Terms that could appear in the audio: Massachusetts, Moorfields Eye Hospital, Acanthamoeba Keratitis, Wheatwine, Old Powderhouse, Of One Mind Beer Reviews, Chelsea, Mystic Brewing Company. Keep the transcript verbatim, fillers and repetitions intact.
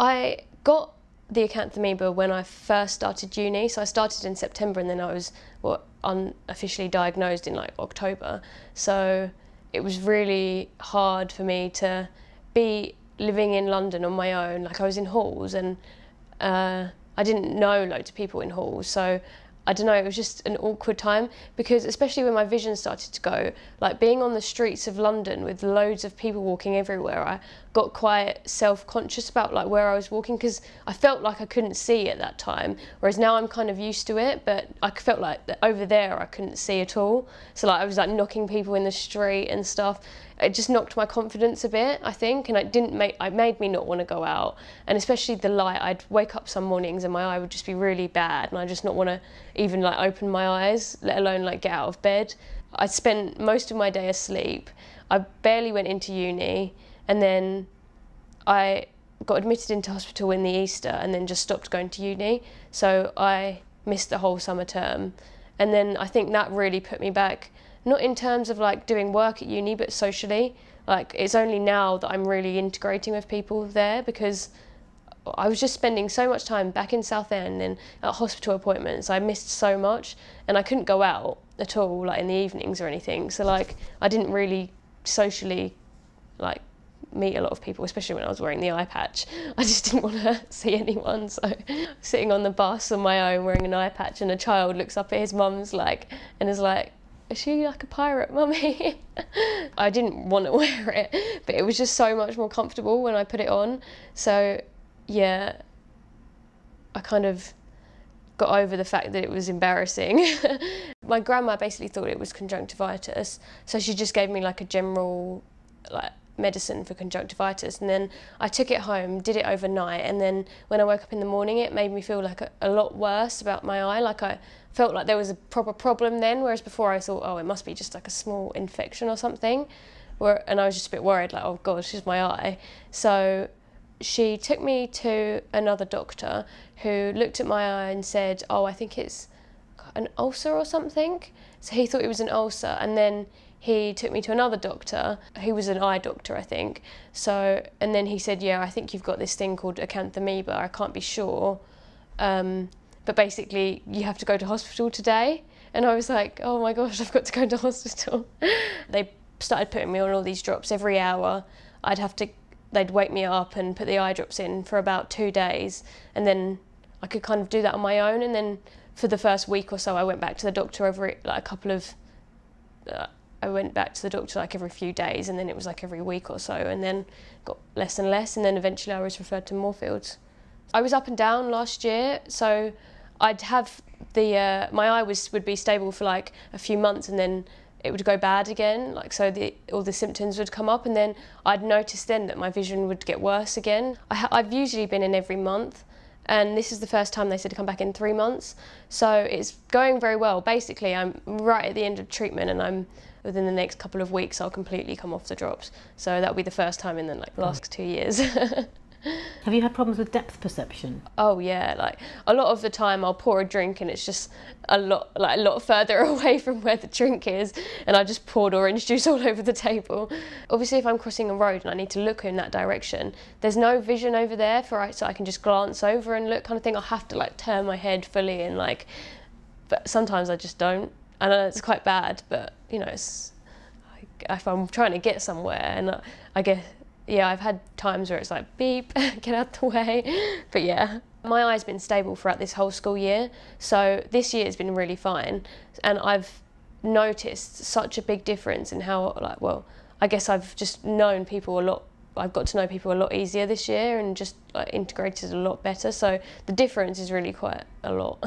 I got the acanthamoeba when I first started uni, so I started in September and then I was well, unofficially diagnosed in like October. So it was really hard for me to be living in London on my own. Like I was in halls and uh, I didn't know loads of people in halls, so I don't know, it was just an awkward time, because especially when my vision started to go, like being on the streets of London with loads of people walking everywhere, I got quite self-conscious about like where I was walking, because I felt like I couldn't see at that time, whereas now I'm kind of used to it, but I felt like over there I couldn't see at all. So like I was like knocking people in the street and stuff. It just knocked my confidence a bit, I think, and it didn't make, it made me not want to go out, and especially the light. I'd wake up some mornings and my eye would just be really bad and I just not want to even like open my eyes, let alone like get out of bed. I spent most of my day asleep. I barely went into uni, and then I got admitted into hospital in the Easter and then just stopped going to uni. So I missed the whole summer term, and then I think that really put me back, not in terms of like doing work at uni, but socially. Like it's only now that I'm really integrating with people there, because I was just spending so much time back in Southend and at hospital appointments. I missed so much and I couldn't go out at all, like in the evenings or anything. So like I didn't really socially like meet a lot of people, especially when I was wearing the eye patch. I just didn't want to see anyone, so sitting on the bus on my own wearing an eye patch, and a child looks up at his mum's like and is like, "Is she like a pirate, mummy?" I didn't want to wear it, but it was just so much more comfortable when I put it on. So yeah, I kind of got over the fact that it was embarrassing. My grandma basically thought it was conjunctivitis, so she just gave me like a general like medicine for conjunctivitis, and then I took it home, did it overnight, and then when I woke up in the morning it made me feel like a, a lot worse about my eye. Like I felt like there was a proper problem then, whereas before I thought, oh, it must be just like a small infection or something, where, and I was just a bit worried, like, oh god, this is my eye. So she took me to another doctor who looked at my eye and said, oh, I think it's an ulcer or something. So he thought it was an ulcer, and then he took me to another doctor, who was an eye doctor, I think. So, and then he said, yeah, I think you've got this thing called acanthamoeba, I can't be sure. Um, but basically, you have to go to hospital today. And I was like, oh my gosh, I've got to go to hospital. They started putting me on all these drops every hour. I'd have to, they'd wake me up and put the eye drops in for about two days. And then I could kind of do that on my own. And then for the first week or so, I went back to the doctor every, like a couple of, uh, I went back to the doctor like every few days, and then it was like every week or so, and then got less and less, and then eventually I was referred to Moorfields. I was up and down last year, so I'd have the, uh, my eye was, would be stable for like a few months and then it would go bad again, like so the, all the symptoms would come up, and then I'd notice then that my vision would get worse again. I ha I've usually been in every month, and this is the first time they said to come back in three months. So it's going very well. Basically, I'm right at the end of treatment, and I'm within the next couple of weeks, I'll completely come off the drops. So that'll be the first time in the like, last two years. Have you had problems with depth perception? Oh yeah, like a lot of the time I'll pour a drink and it's just a lot, like a lot further away from where the drink is, and I just poured orange juice all over the table. Obviously, if I'm crossing a road and I need to look in that direction, there's no vision over there for it, so I can just glance over and look kind of thing. I have to like turn my head fully and like, but sometimes I just don't. I know it's quite bad, but you know, it's, I, if I'm trying to get somewhere, and I, I guess, yeah, I've had times where it's like, beep, get out the way, but yeah. My eye's been stable throughout this whole school year, so this year has been really fine, and I've noticed such a big difference in how, like, well, I guess I've just known people a lot, I've got to know people a lot easier this year, and just like, integrated a lot better, so the difference is really quite a lot.